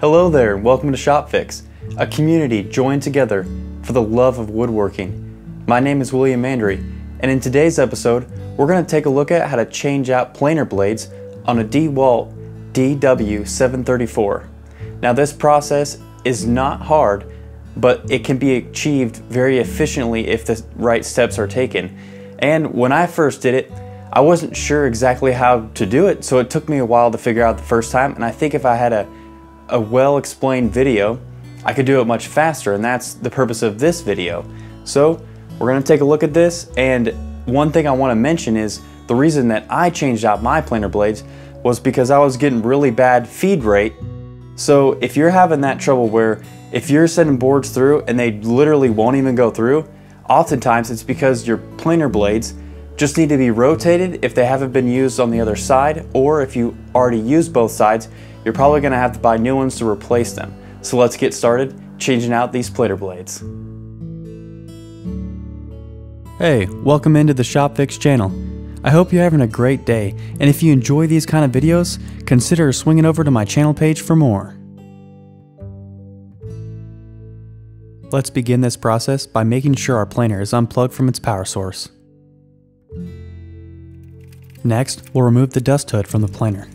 Hello there and welcome to ShopFix, a community joined together for the love of woodworking. My name is William Mandry, and in today's episode, we're going to take a look at how to change out planer blades on a Dewalt DW734. Now this process is not hard, but it can be achieved very efficiently if the right steps are taken. And when I first did it, I wasn't sure exactly how to do it, so it took me a while to figure out the first time, and I think if I had a well-explained video, I could do it much faster, and that's the purpose of this video. So we're going to take a look at this, and one thing I want to mention is the reason that I changed out my planer blades was because I was getting really bad feed rate. So if you're having that trouble where if you're sending boards through and they literally won't even go through, oftentimes it's because your planer blades just need to be rotated if they haven't been used on the other side, or if you already used both sides, you're probably going to have to buy new ones to replace them. So let's get started changing out these planer blades. Hey, welcome into the ShopFix channel. I hope you're having a great day, and if you enjoy these kind of videos, consider swinging over to my channel page for more. Let's begin this process by making sure our planer is unplugged from its power source. Next, we'll remove the dust hood from the planer.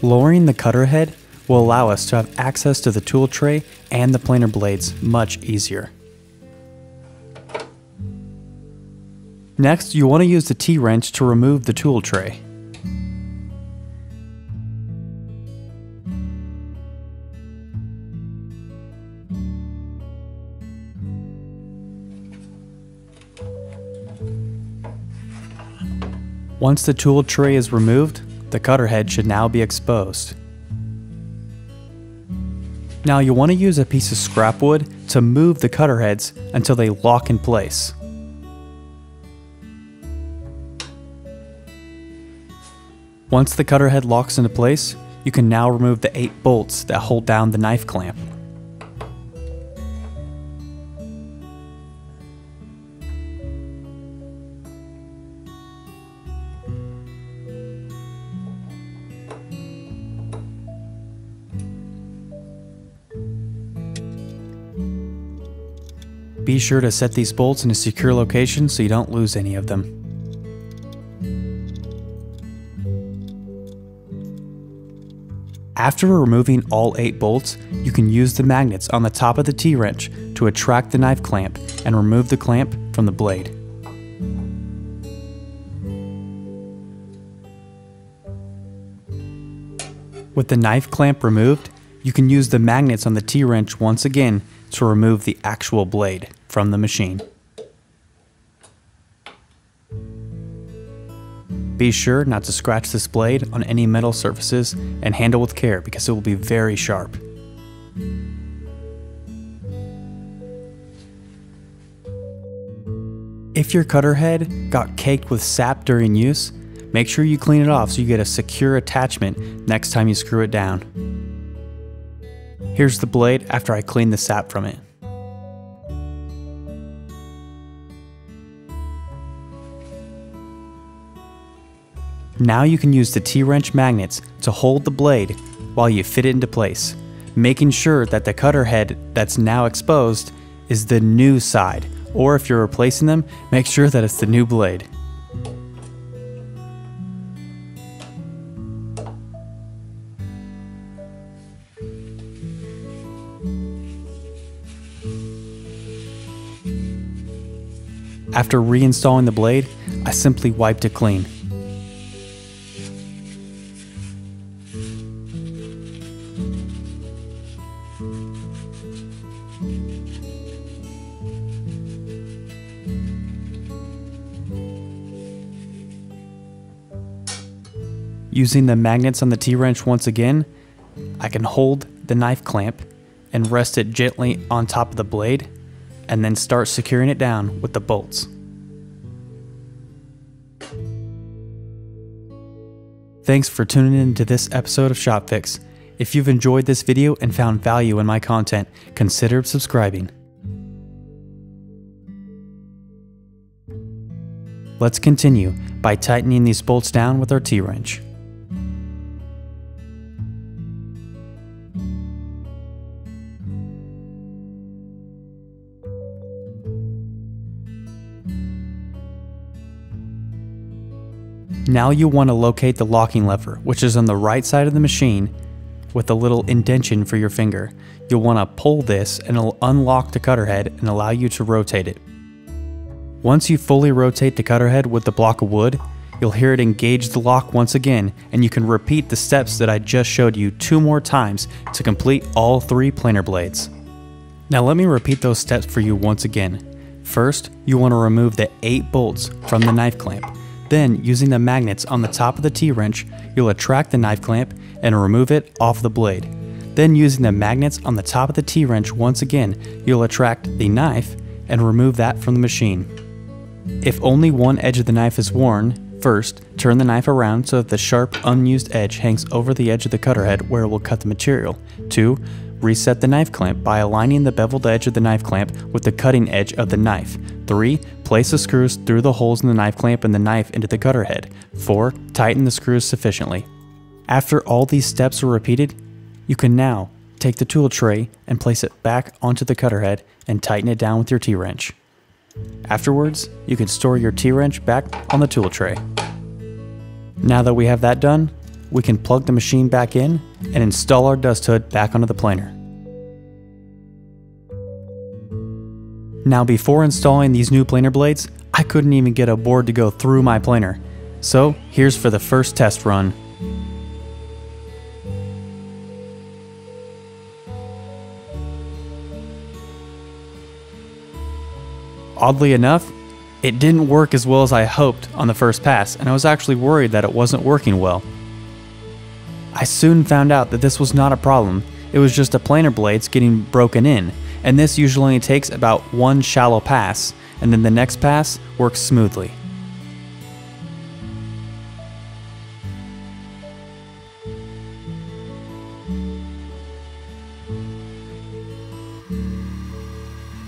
Lowering the cutter head will allow us to have access to the tool tray and the planer blades much easier. Next, you want to use the T-wrench to remove the tool tray. Once the tool tray is removed, the cutter head should now be exposed. Now you'll want to use a piece of scrap wood to move the cutter heads until they lock in place. Once the cutter head locks into place, you can now remove the 8 bolts that hold down the knife clamp. Be sure to set these bolts in a secure location so you don't lose any of them. After removing all 8 bolts, you can use the magnets on the top of the T-wrench to attract the knife clamp and remove the clamp from the blade. With the knife clamp removed, you can use the magnets on the T-wrench once again to remove the actual blade from the machine. Be sure not to scratch this blade on any metal surfaces and handle with care because it will be very sharp. If your cutter head got caked with sap during use, make sure you clean it off so you get a secure attachment next time you screw it down. Here's the blade after I clean the sap from it. Now you can use the T-wrench magnets to hold the blade while you fit it into place, making sure that the cutter head that's now exposed is the new side, or if you're replacing them, make sure that it's the new blade. After reinstalling the blade, I simply wiped it clean. Using the magnets on the T-wrench once again, I can hold the knife clamp and rest it gently on top of the blade, and then start securing it down with the bolts. Thanks for tuning in to this episode of ShopFix. If you've enjoyed this video and found value in my content, consider subscribing. Let's continue by tightening these bolts down with our T-wrench. Now you'll want to locate the locking lever, which is on the right side of the machine with a little indentation for your finger. You'll want to pull this and it'll unlock the cutter head and allow you to rotate it. Once you fully rotate the cutter head with the block of wood, you'll hear it engage the lock once again, and you can repeat the steps that I just showed you 2 more times to complete all 3 planer blades. Now let me repeat those steps for you once again. First, you want to remove the 8 bolts from the knife clamp. Then, using the magnets on the top of the T-wrench, you'll attract the knife clamp and remove it off the blade. Then, using the magnets on the top of the T-wrench once again, you'll attract the knife and remove that from the machine. If only one edge of the knife is worn, first, turn the knife around so that the sharp, unused edge hangs over the edge of the cutter head where it will cut the material. 2. Reset the knife clamp by aligning the beveled edge of the knife clamp with the cutting edge of the knife. 3. Place the screws through the holes in the knife clamp and the knife into the cutter head. 4. Tighten the screws sufficiently. After all these steps are repeated, you can now take the tool tray and place it back onto the cutter head and tighten it down with your T-wrench. Afterwards, you can store your T-wrench back on the tool tray. Now that we have that done, we can plug the machine back in and install our dust hood back onto the planer. Now before installing these new planer blades, I couldn't even get a board to go through my planer. So here's for the first test run. Oddly enough, it didn't work as well as I hoped on the first pass, and I was actually worried that it wasn't working well. I soon found out that this was not a problem, it was just the planer blades getting broken in, and this usually only takes about 1 shallow pass, and then the next pass works smoothly.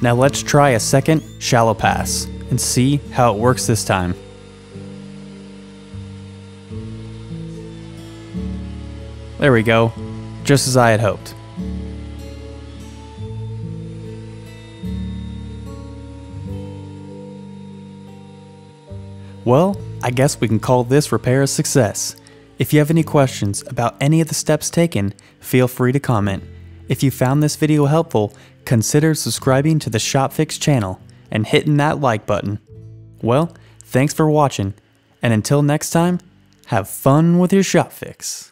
Now let's try a second shallow pass and see how it works this time. There we go, just as I had hoped. Well, I guess we can call this repair a success. If you have any questions about any of the steps taken, feel free to comment. If you found this video helpful, consider subscribing to the ShopFix channel and hitting that like button. Well, thanks for watching, and until next time, have fun with your ShopFix.